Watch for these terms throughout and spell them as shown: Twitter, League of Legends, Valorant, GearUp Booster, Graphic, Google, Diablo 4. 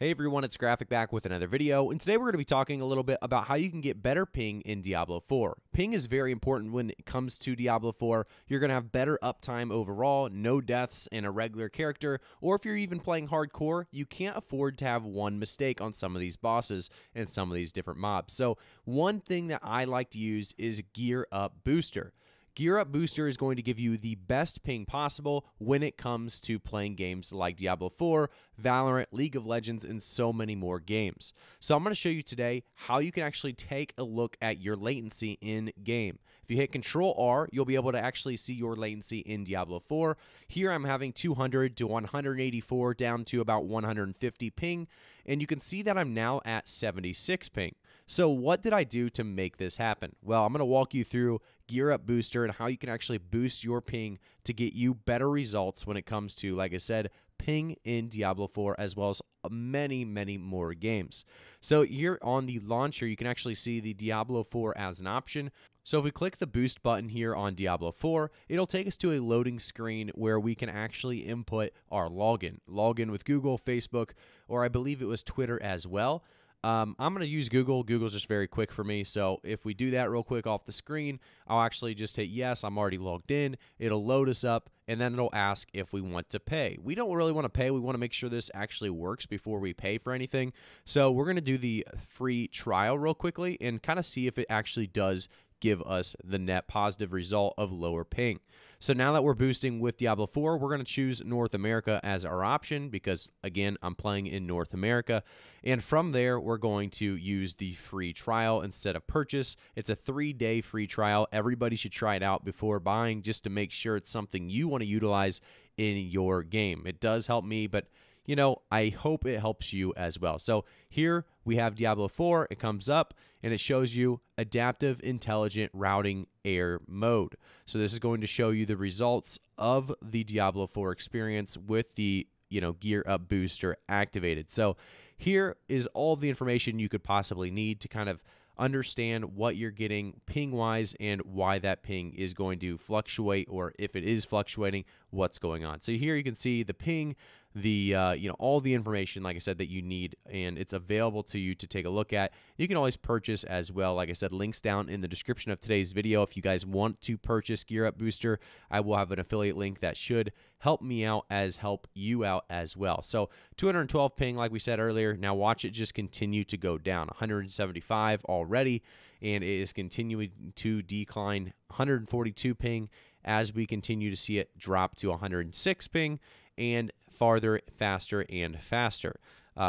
Hey everyone, it's Graphic back with another video, and today we're going to be talking a little bit about how you can get better ping in Diablo 4. Ping is very important when it comes to Diablo 4. You're going to have better uptime overall, no deaths, and a regular character, or if you're even playing hardcore, you can't afford to have one mistake on some of these bosses and some of these different mobs. So one thing that I like to use is GearUp Booster. GearUp Booster is going to give you the best ping possible when it comes to playing games like Diablo 4, Valorant, League of Legends, and so many more games. So I'm going to show you today how you can actually take a look at your latency in game. If you hit Control R, you'll be able to actually see your latency in Diablo 4. Here I'm having 200 to 184 down to about 150 ping, and you can see that I'm now at 76 ping. So what did I do to make this happen? Well, I'm going to walk you through GearUp Booster and how you can actually boost your ping to get you better results when it comes to, like I said, ping in Diablo 4, as well as many more games. So here on the launcher, you can actually see the Diablo 4 as an option. So if we click the boost button here on Diablo 4, it'll take us to a loading screen where we can actually input our login with Google, Facebook, or I believe it was Twitter as well. I'm going to use Google. Google's just very quick for me. So if we do that real quick off the screen, I'll actually just hit yes. I'm already logged in. It'll load us up, and then it'll ask if we want to pay. We don't really want to pay. We want to make sure this actually works before we pay for anything. So we're going to do the free trial real quickly and kind of see if it actually does give us the net positive result of lower ping. So now that we're boosting with Diablo 4, we're going to choose North America as our option because, again, I'm playing in North America. And from there, we're going to use the free trial instead of purchase. It's a 3-day free trial. Everybody should try it out before buying just to make sure it's something you want to utilize in your game. It does help me, but you know, I hope it helps you as well. So here we have Diablo 4. It comes up and it shows you adaptive intelligent routing air mode. So this is going to show you the results of the Diablo 4 experience with the, you know, GearUp Booster activated. So here is all the information you could possibly need to kind of understand what you're getting ping wise and why that ping is going to fluctuate, or if it is fluctuating, what's going on. So here you can see the ping, the you know, all the information, like I said, that you need, and it's available to you to take a look at. You can always purchase as well. Like I said, links down in the description of today's video. If you guys want to purchase GearUp Booster, I will have an affiliate link that should help me out as help you out as well. So 212 ping, like we said earlier. Now watch it just continue to go down. 175 already, and it is continuing to decline. 142 ping as we continue to see it drop to 106 ping, and farther, faster, and faster.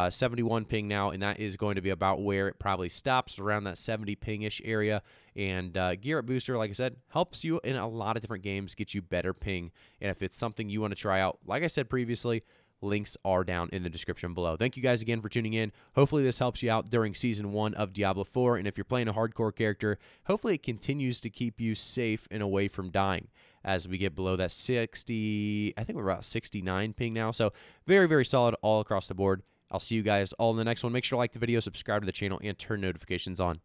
71 ping now, and that is going to be about where it probably stops, around that 70 ping-ish area. And GearUp Booster, like I said, helps you in a lot of different games, get you better ping. And if it's something you want to try out, like I said previously, links are down in the description below. Thank you guys again for tuning in. Hopefully this helps you out during Season 1 of Diablo 4, and if you're playing a hardcore character, hopefully it continues to keep you safe and away from dying as we get below that 60, I think we're about 69 ping now, so very solid all across the board. I'll see you guys all in the next one. Make sure to like the video, subscribe to the channel, and turn notifications on.